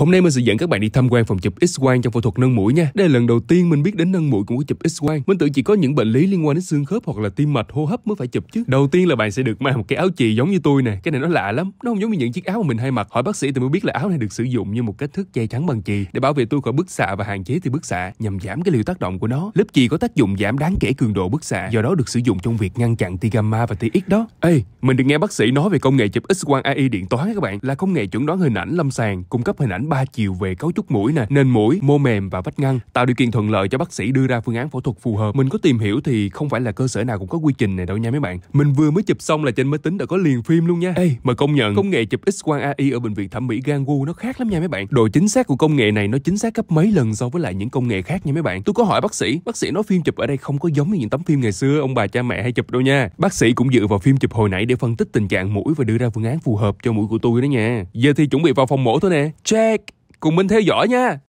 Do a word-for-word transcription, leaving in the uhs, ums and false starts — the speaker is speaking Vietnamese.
Hôm nay mình sẽ dẫn các bạn đi tham quan phòng chụp X-quang trong phẫu thuật nâng mũi nha. Đây là lần đầu tiên mình biết đến nâng mũi cũng có chụp X-quang. Mình tưởng chỉ có những bệnh lý liên quan đến xương khớp hoặc là tim mạch hô hấp mới phải chụp chứ. Đầu tiên là bạn sẽ được mang một cái áo chì giống như tôi nè. Cái này nó lạ lắm, nó không giống như những chiếc áo mà mình hay mặc. Hỏi bác sĩ thì mới biết là áo này được sử dụng như một cách thức che chắn bằng chì để bảo vệ tôi khỏi bức xạ và hạn chế từ bức xạ nhằm giảm cái liều tác động của nó. Lớp chì có tác dụng giảm đáng kể cường độ bức xạ, do đó được sử dụng trong việc ngăn chặn tia gamma và tia X đó. Ê, mình được nghe bác sĩ nói về công nghệ chụp X-quang a i điện toán các bạn, là công nghệ chuẩn đoán hình ảnh lâm sàng, cung cấp hình ảnh ba chiều về cấu trúc mũi nè, nền mũi, mô mềm và vách ngăn, tạo điều kiện thuận lợi cho bác sĩ đưa ra phương án phẫu thuật phù hợp. Mình có tìm hiểu thì không phải là cơ sở nào cũng có quy trình này đâu nha mấy bạn. Mình vừa mới chụp xong là trên máy tính đã có liền phim luôn nha. Ê, mà công nhận công nghệ chụp X-quang a i ở bệnh viện thẩm mỹ Gangwhoo nó khác lắm nha mấy bạn. Độ chính xác của công nghệ này nó chính xác gấp mấy lần so với lại những công nghệ khác nha mấy bạn. Tôi có hỏi bác sĩ, bác sĩ nói phim chụp ở đây không có giống như những tấm phim ngày xưa ông bà cha mẹ hay chụp đâu nha. Bác sĩ cũng dựa vào phim chụp hồi nãy để phân tích tình trạng mũi và đưa ra phương án phù hợp cho mũi của tôi đó nha. Giờ thì chuẩn bị vào phòng mổ thôi nè. Check, cùng mình theo dõi nha.